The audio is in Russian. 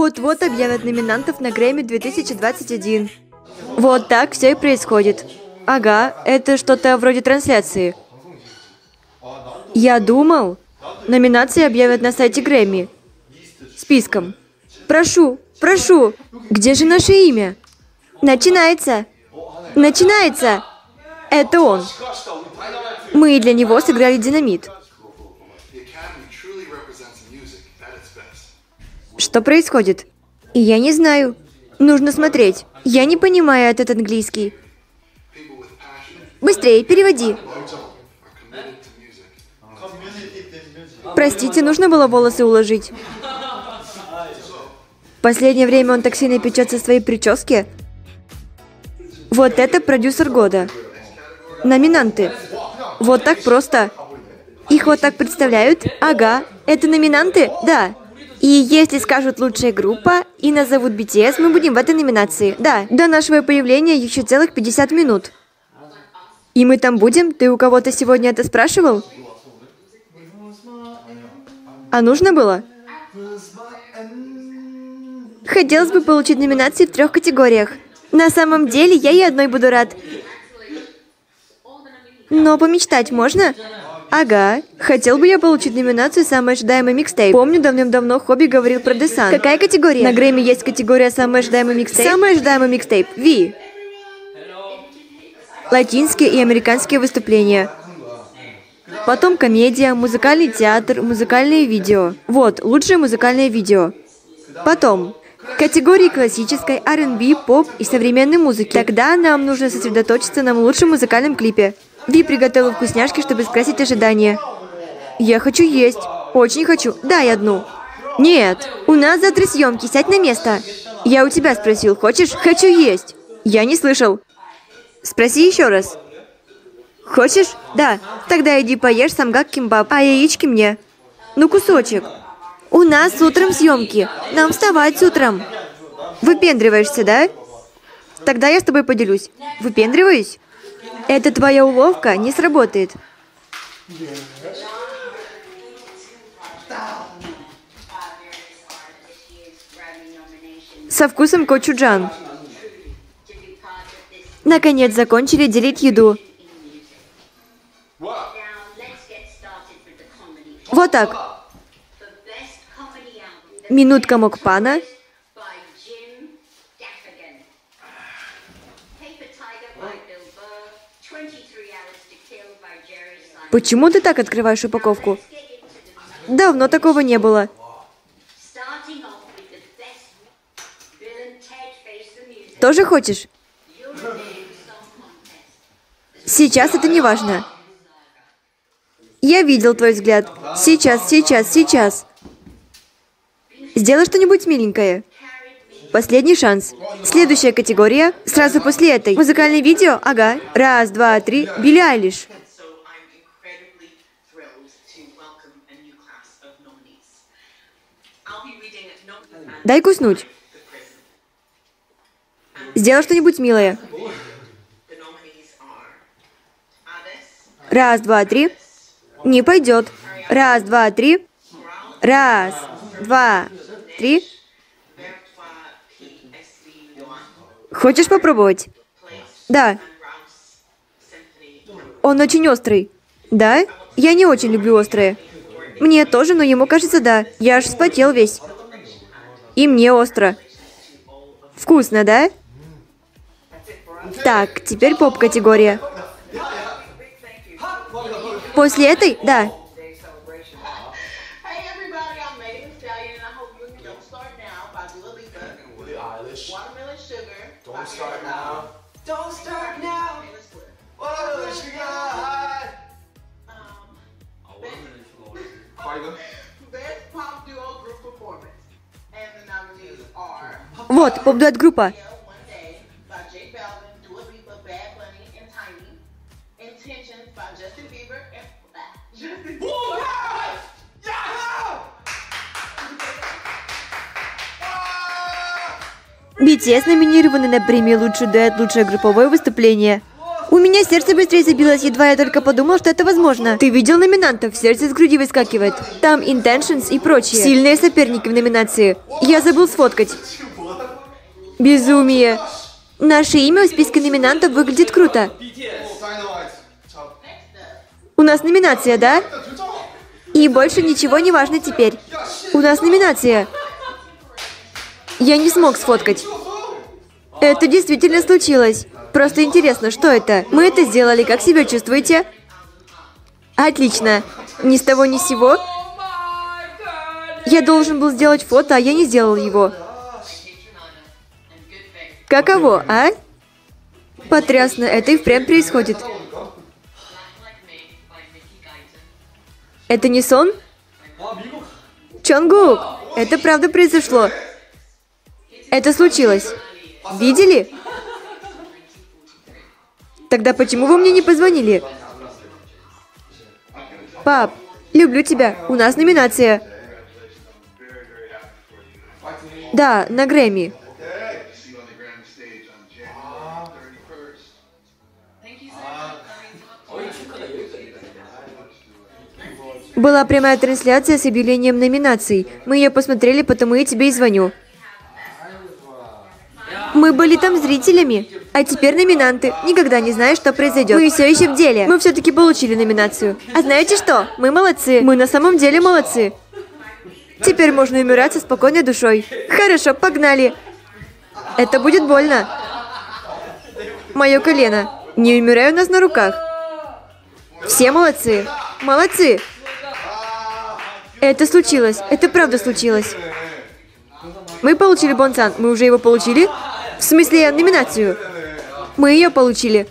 Вот-вот объявят номинантов на Грэмми 2021. Вот так все и происходит. Ага, это что-то вроде трансляции. Я думал, номинации объявят на сайте Грэмми. Списком. Прошу, прошу, где же наше имя? Начинается. Начинается. Это он. Мы для него сыграли динамит. Что происходит? Я не знаю. Нужно смотреть. Я не понимаю этот английский. Быстрее, переводи. Простите, нужно было волосы уложить. В последнее время он так сильно печется в своей прическе. Вот это продюсер года. Номинанты. Вот так просто. Их вот так представляют? Ага. Это номинанты? Да. И если скажут «лучшая группа» и назовут BTS, мы будем в этой номинации. Да, до нашего появления еще целых 50 минут. И мы там будем? Ты у кого-то сегодня это спрашивал? А нужно было? Хотелось бы получить номинации в 3 категориях. На самом деле, я и одной буду рад. Но помечтать можно? Ага. Хотел бы я получить номинацию «Самый ожидаемый микстейп». Помню, давным-давно Хобби говорил про Десан. Какая категория? На Грэмми есть категория «Самый ожидаемый микстейп». Самый ожидаемый микстейп. Ви. Латинские и американские выступления. Потом комедия, музыкальный театр, музыкальные видео. Вот, лучшее музыкальное видео. Потом категории классической, R&B, поп и современной музыки. Тогда нам нужно сосредоточиться на лучшем музыкальном клипе. Ви приготовила вкусняшки, чтобы скрасить ожидания. Я хочу есть. Очень хочу. Дай одну. Нет. У нас завтра съемки. Сядь на место. Я у тебя спросил, хочешь? Хочу есть. Я не слышал. Спроси еще раз. Хочешь? Да. Тогда иди поешь самгак кимбаб, а яички мне. Ну, кусочек. У нас утром съемки. Нам вставать утром. Выпендриваешься, да? Тогда я с тобой поделюсь. Выпендриваюсь? Эта твоя уловка не сработает. Со вкусом кочуджан. Наконец закончили делить еду. Вот так. Минутка мокпана. Почему ты так открываешь упаковку? Давно такого не было. Тоже хочешь? Сейчас это не важно. Я видел твой взгляд. Сейчас, сейчас, сейчас. Сделай что-нибудь миленькое. Последний шанс. Следующая категория. Сразу после этой. Музыкальное видео? Ага. 1, 2, 3. Билли Айлиш. Дай куснуть. Сделай что-нибудь милое. 1, 2, 3. Не пойдет. 1, 2, 3. 1, 2, 3. Хочешь попробовать? Да. Он очень острый. Да? Я не очень люблю острые. Мне тоже, но ему кажется, да. Я аж вспотел весь. И мне остро. Вкусно, да? Так, теперь поп-категория. После этой? Да. Вот, поп-дуэт-группа. BTS номинированы на премию «Лучший дуэт», «Лучшее групповое выступление». У меня сердце быстрее забилось, едва я только подумал, что это возможно. Ты видел номинантов? Сердце с груди выскакивает. Там Intentions и прочие. Сильные соперники в номинации. Я забыл сфоткать. Безумие. Наше имя в списке номинантов выглядит круто. У нас номинация, да? И больше ничего не важно теперь. У нас номинация. Я не смог сфоткать. Это действительно случилось. Просто интересно, что это? Мы это сделали. Как себя чувствуете? Отлично. Ни с того ни с сего. Я должен был сделать фото, а я не сделал его. Каково, а? Потрясно. Это и впрямь происходит. Это не сон? Чонгук, это правда произошло. Это случилось. Видели? Тогда почему вы мне не позвонили? Пап, люблю тебя. У нас номинация. Да, на Грэмми. Была прямая трансляция с объявлением номинаций. Мы ее посмотрели, потому я тебе и звоню. Мы были там зрителями, а теперь номинанты. Никогда не знаешь, что произойдет. Мы все еще в деле. Мы все-таки получили номинацию. А знаете что? Мы молодцы. Мы на самом деле молодцы. Теперь можно умирать со спокойной душой. Хорошо, погнали. Это будет больно. Мое колено. Не умирай у нас на руках. Все молодцы. Молодцы. Это случилось. Это правда случилось. Мы получили бонсан. Мы уже его получили? В смысле, номинацию. Мы ее получили.